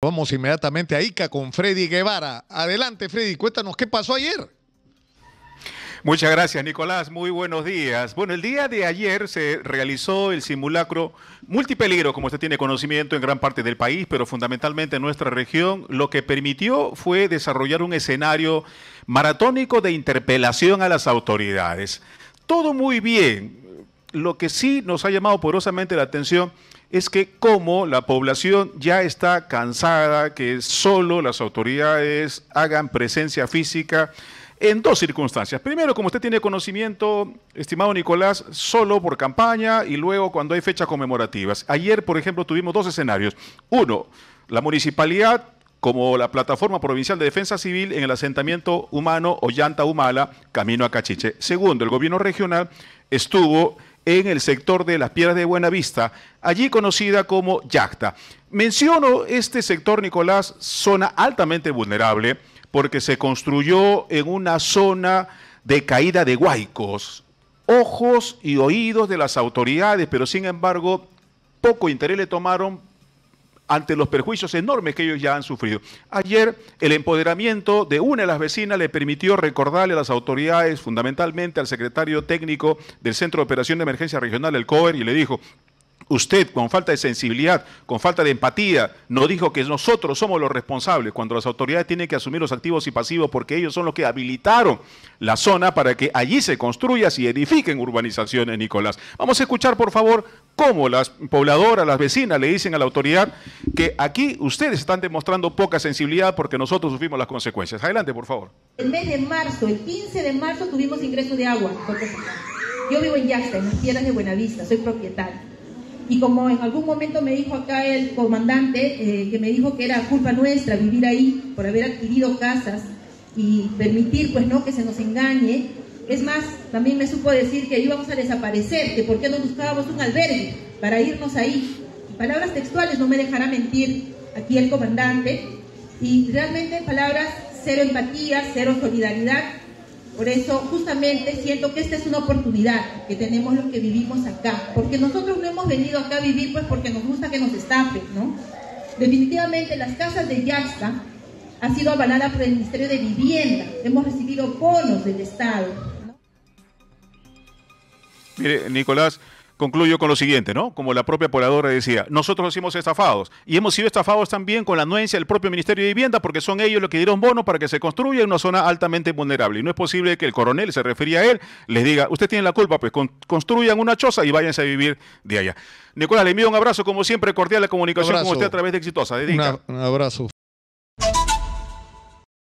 Vamos inmediatamente a Ica con Freddy Guevara. Adelante, Freddy, cuéntanos qué pasó ayer. Muchas gracias, Nicolás. Muy buenos días. Bueno, el día de ayer se realizó el simulacro multipeligro, como usted tiene conocimiento, en gran parte del país, pero fundamentalmente en nuestra región. Lo que permitió fue desarrollar un escenario maratónico de interpelación a las autoridades. Todo muy bien. Lo que sí nos ha llamado poderosamente la atención es que como la población ya está cansada que solo las autoridades hagan presencia física en dos circunstancias. Primero, como usted tiene conocimiento, estimado Nicolás, solo por campaña y luego cuando hay fechas conmemorativas. Ayer, por ejemplo, tuvimos dos escenarios. Uno, la municipalidad, como la Plataforma Provincial de Defensa Civil en el asentamiento humano Ollanta Humala, camino a Cachiche. Segundo, el gobierno regional estuvo en el sector de las Piedras de Buenavista, allí conocida como Yacta. Menciono este sector, Nicolás, zona altamente vulnerable, porque se construyó en una zona de caída de huaicos, ojos y oídos de las autoridades, pero sin embargo, poco interés le tomaron ante los perjuicios enormes que ellos ya han sufrido. Ayer, el empoderamiento de una de las vecinas le permitió recordarle a las autoridades, fundamentalmente al secretario técnico del Centro de Operación de Emergencia Regional, el COER, y le dijo: usted, con falta de sensibilidad, con falta de empatía, nos dijo que nosotros somos los responsables, cuando las autoridades tienen que asumir los activos y pasivos, porque ellos son los que habilitaron la zona para que allí se construya y edifiquen urbanizaciones, Nicolás. Vamos a escuchar, por favor, cómo las pobladoras, las vecinas, le dicen a la autoridad que aquí ustedes están demostrando poca sensibilidad porque nosotros sufrimos las consecuencias. Adelante, por favor. El mes de marzo, el 15 de marzo, tuvimos ingreso de agua. Yo vivo en Yaxa, en las Piedras de Buenavista, soy propietaria. Y como en algún momento me dijo acá el comandante, que me dijo que era culpa nuestra vivir ahí por haber adquirido casas y permitir pues no que se nos engañe. Es más, también me supo decir que íbamos a desaparecer, que por qué no buscábamos un albergue para irnos ahí. Palabras textuales, no me dejará mentir aquí el comandante. Y realmente palabras cero empatía, cero solidaridad. Por eso, justamente, siento que esta es una oportunidad que tenemos los que vivimos acá. Porque nosotros no hemos venido acá a vivir pues porque nos gusta que nos estafen, ¿no? Definitivamente, las casas de Yaxa han sido avaladas por el Ministerio de Vivienda. Hemos recibido bonos del Estado, ¿no? Mire, Nicolás, concluyo con lo siguiente, ¿no? Como la propia pobladora decía, nosotros nos hemos estafados y hemos sido estafados también con la anuencia del propio Ministerio de Vivienda porque son ellos los que dieron bonos para que se construya en una zona altamente vulnerable. Y no es posible que el coronel, se refería a él, les diga, usted tiene la culpa, pues construyan una choza y váyanse a vivir de allá. Nicolás, le envío un abrazo, como siempre, cordial la comunicación con usted a través de Exitosa. Un abrazo.